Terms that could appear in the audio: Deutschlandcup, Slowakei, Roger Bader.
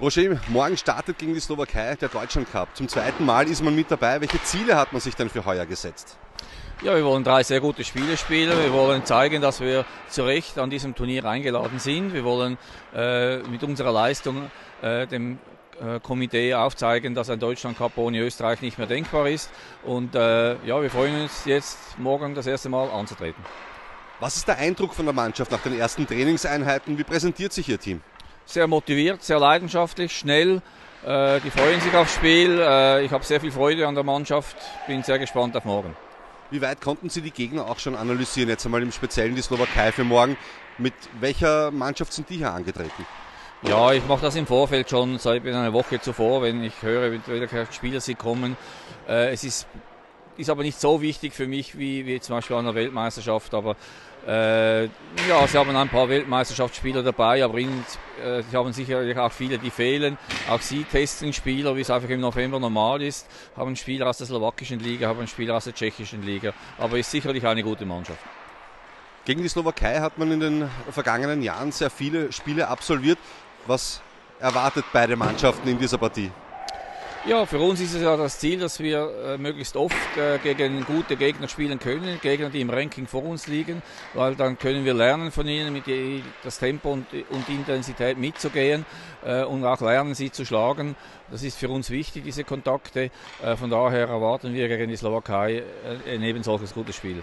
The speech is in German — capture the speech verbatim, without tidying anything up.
Roger, morgen startet gegen die Slowakei der Deutschlandcup. Zum zweiten Mal ist man mit dabei. Welche Ziele hat man sich denn für heuer gesetzt? Ja, wir wollen drei sehr gute Spiele spielen. Wir wollen zeigen, dass wir zu Recht an diesem Turnier eingeladen sind. Wir wollen äh, mit unserer Leistung äh, dem äh, Komitee aufzeigen, dass ein Deutschlandcup ohne Österreich nicht mehr denkbar ist. Und äh, ja, wir freuen uns jetzt, morgen das erste Mal anzutreten. Was ist der Eindruck von der Mannschaft nach den ersten Trainingseinheiten? Wie präsentiert sich Ihr Team? Sehr motiviert, sehr leidenschaftlich, schnell. Äh, die freuen sich aufs Spiel. Äh, ich habe sehr viel Freude an der Mannschaft. Bin sehr gespannt auf morgen. Wie weit konnten Sie die Gegner auch schon analysieren? Jetzt einmal im Speziellen die Slowakei für morgen. Mit welcher Mannschaft sind die hier angetreten? Ja, ich mache das im Vorfeld schon seit einer Woche zuvor, wenn ich höre, mit welcher Spieler sie kommen. Äh, es ist, ist aber nicht so wichtig für mich wie, wie zum Beispiel an der Weltmeisterschaft. Aber äh, ja, sie haben ein paar Weltmeisterschaftsspieler dabei, aber ihnen, äh, sie haben sicherlich auch viele, die fehlen. Auch sie testen Spieler, wie es einfach im November normal ist, haben Spieler aus der slowakischen Liga, haben Spieler aus der tschechischen Liga, aber ist sicherlich eine gute Mannschaft. Gegen die Slowakei hat man in den vergangenen Jahren sehr viele Spiele absolviert. Was erwartet beide Mannschaften in dieser Partie? Ja, für uns ist es ja das Ziel, dass wir äh, möglichst oft äh, gegen gute Gegner spielen können, Gegner, die im Ranking vor uns liegen, weil dann können wir lernen von ihnen, mit die, das Tempo und, und die Intensität mitzugehen äh, und auch lernen, sie zu schlagen. Das ist für uns wichtig, diese Kontakte. Äh, von daher erwarten wir gegen die Slowakei äh, ein eben solches gutes Spiel.